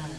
blood.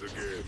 Again.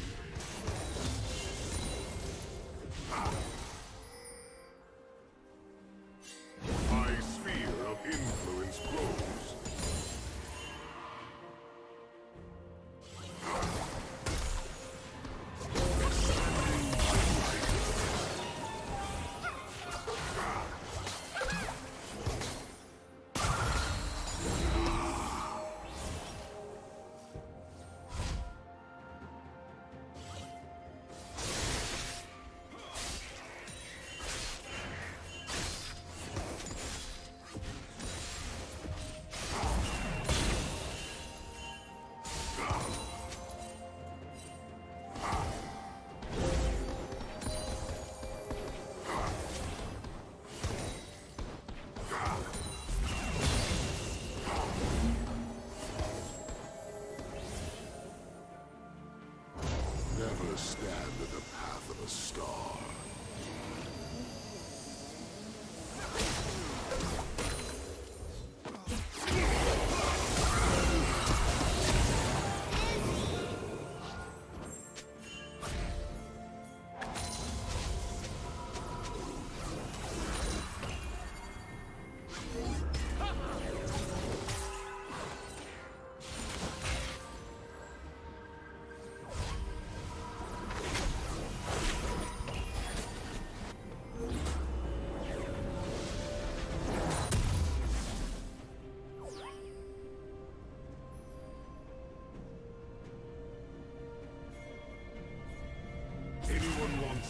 Stand in the path of a star.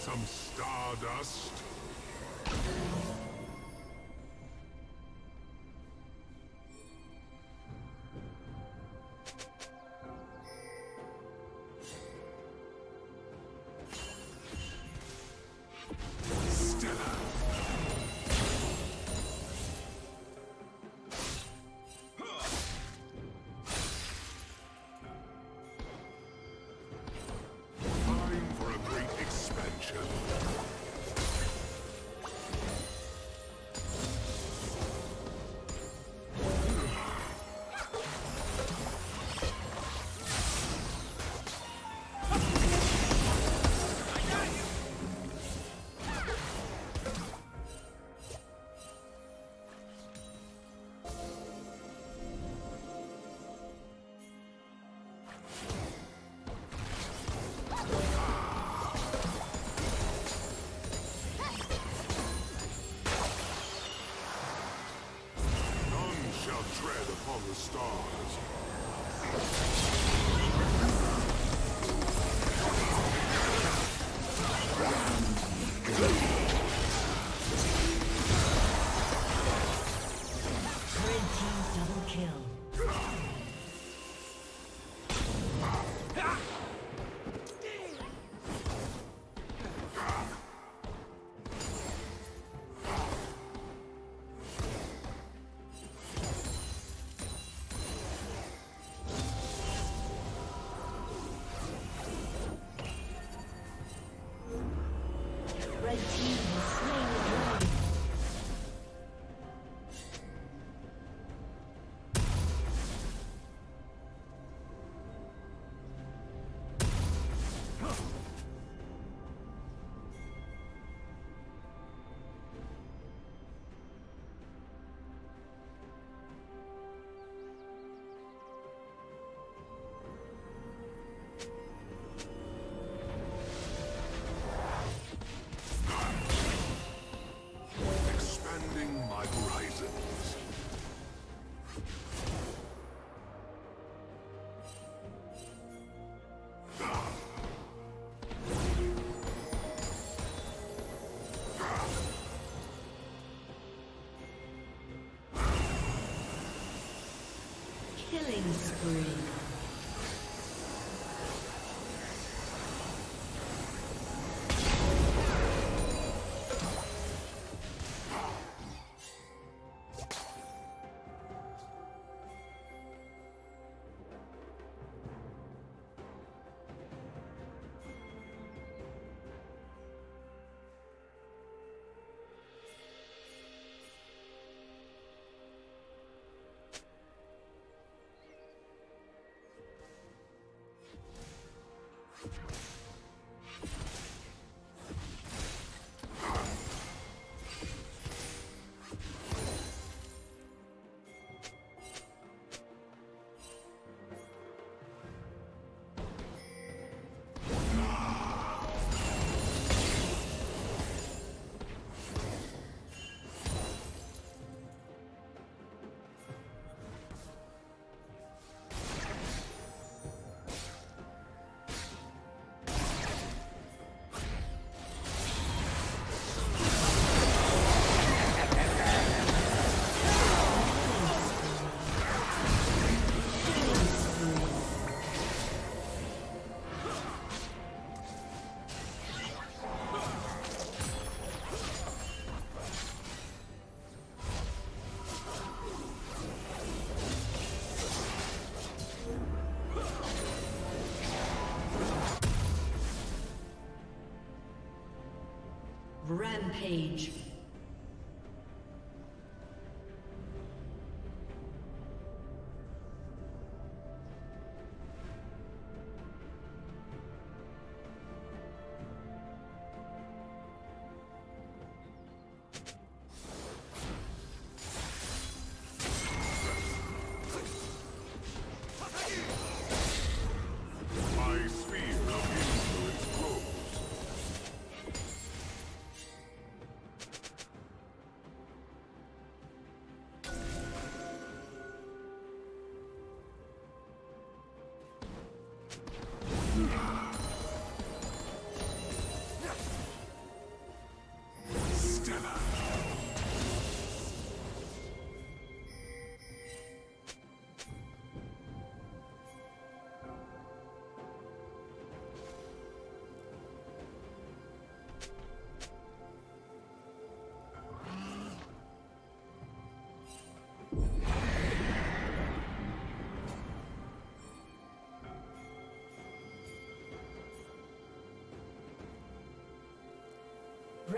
Some stardust. Time for a great expansion. Rampage.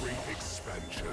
Great expansion.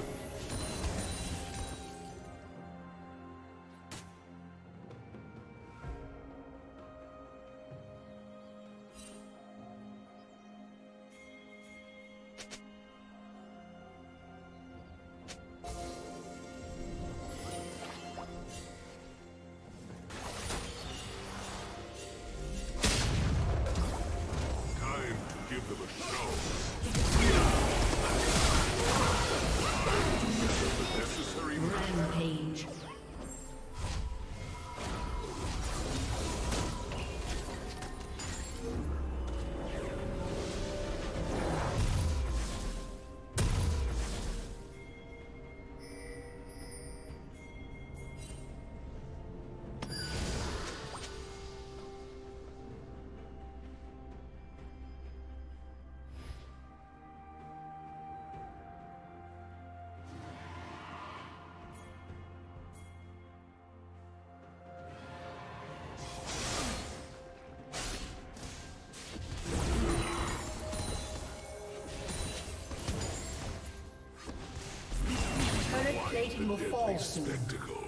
Will fall soon. Spectacle.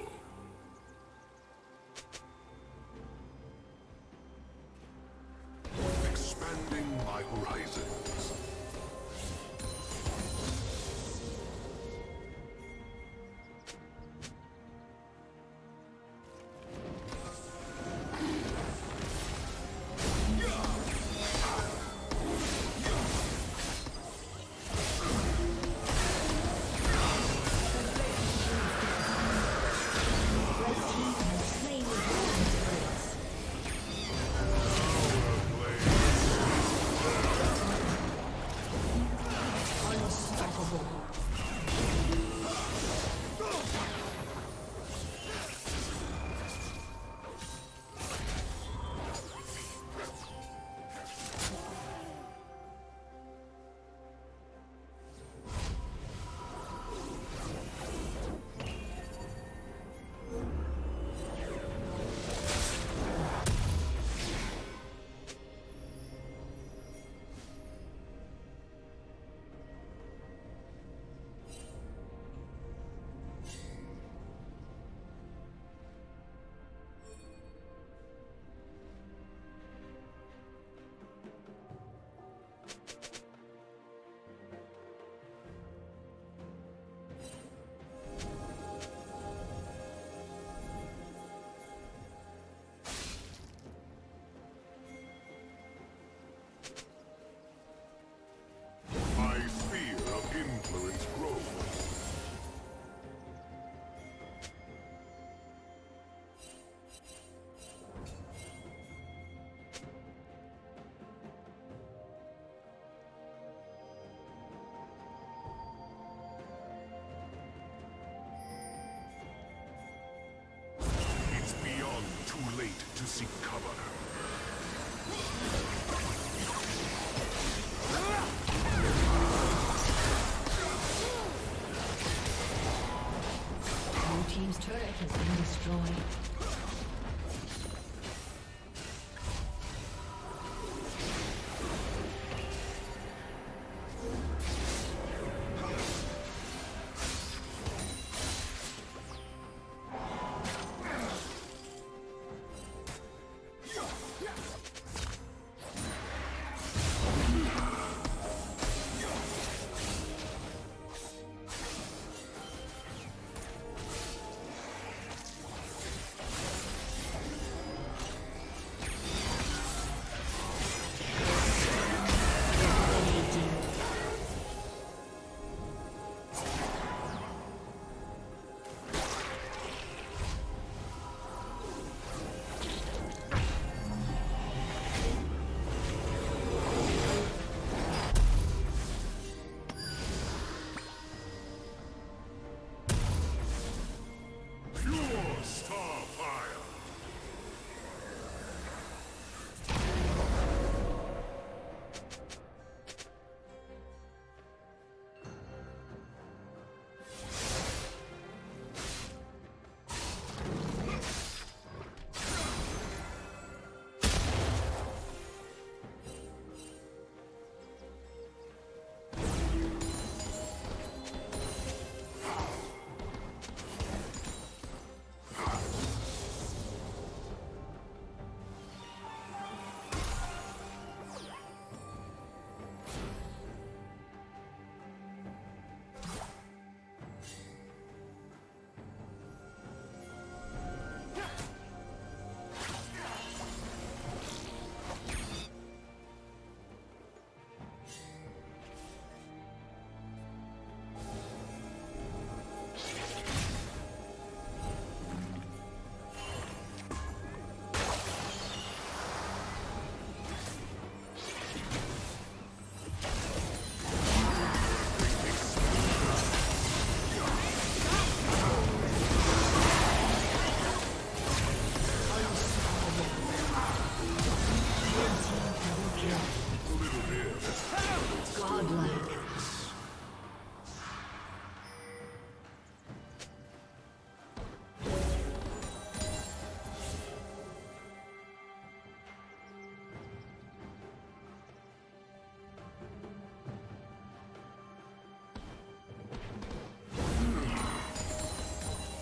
Expanding my horizons. seek cover. Blue team's turret has been destroyed.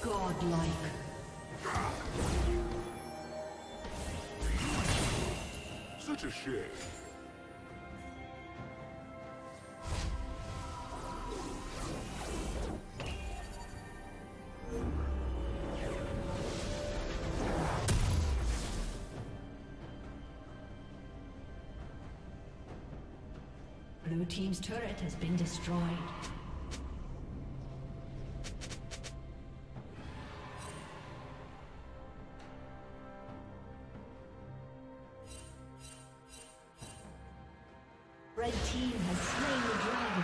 Godlike. Such a shame. Blue team's turret has been destroyed. Red team has slain the dragon.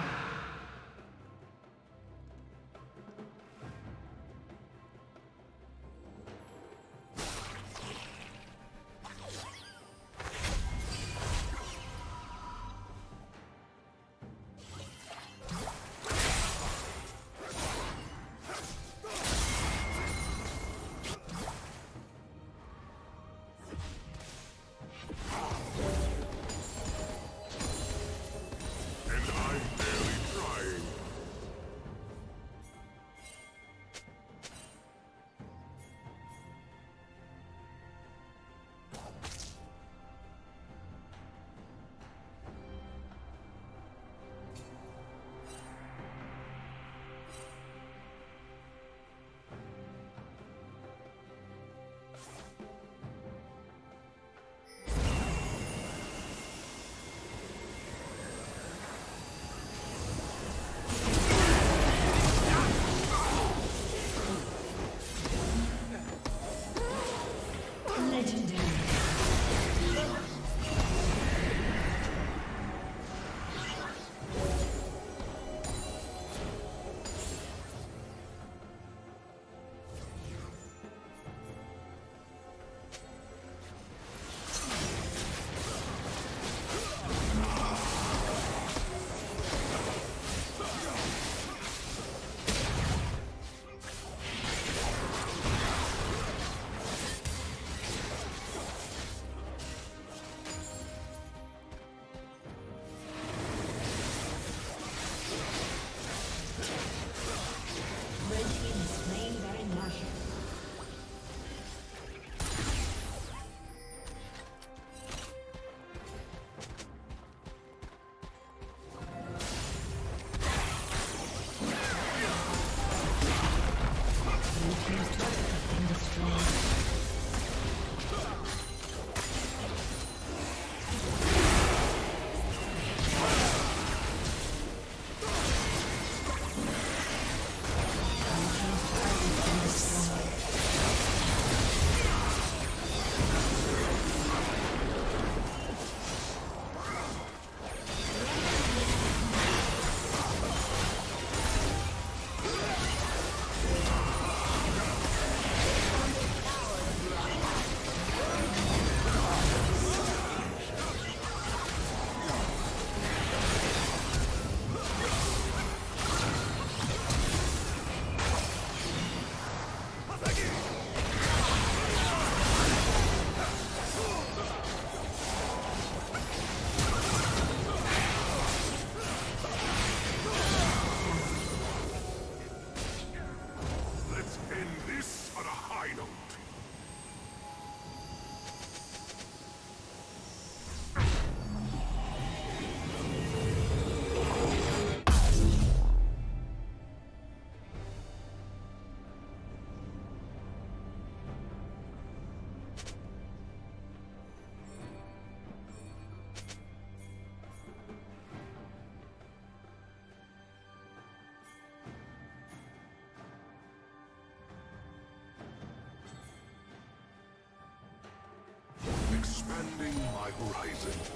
expanding my horizons.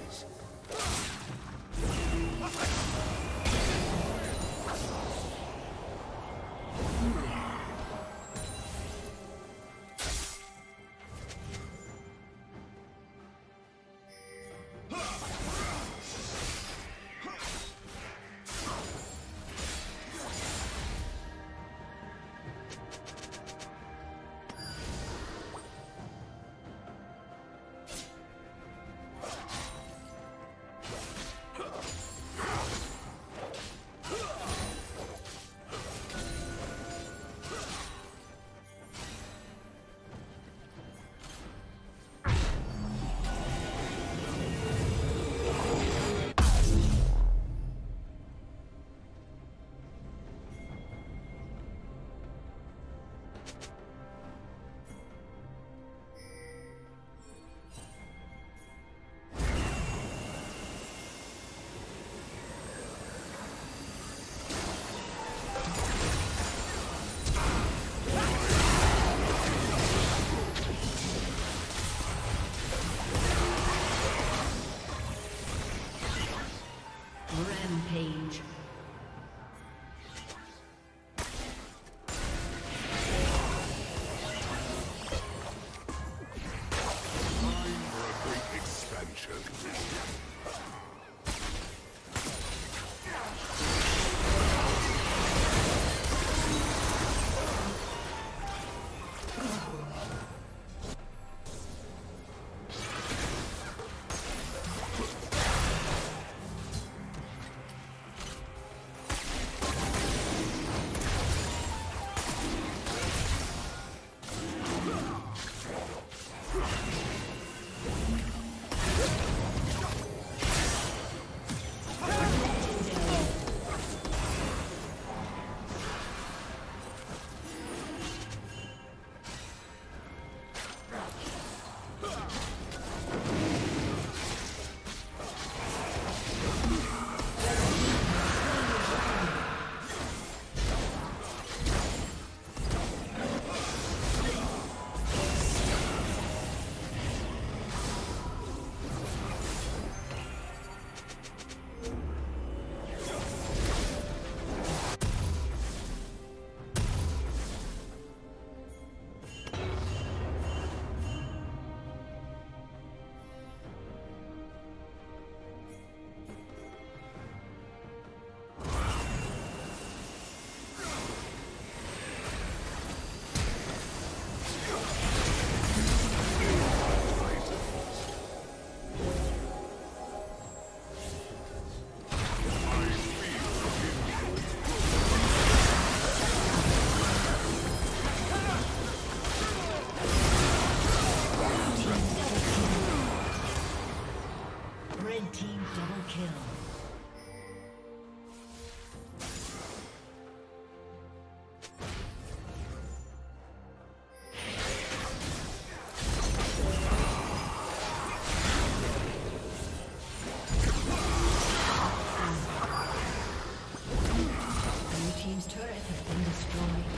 Turret has been destroyed.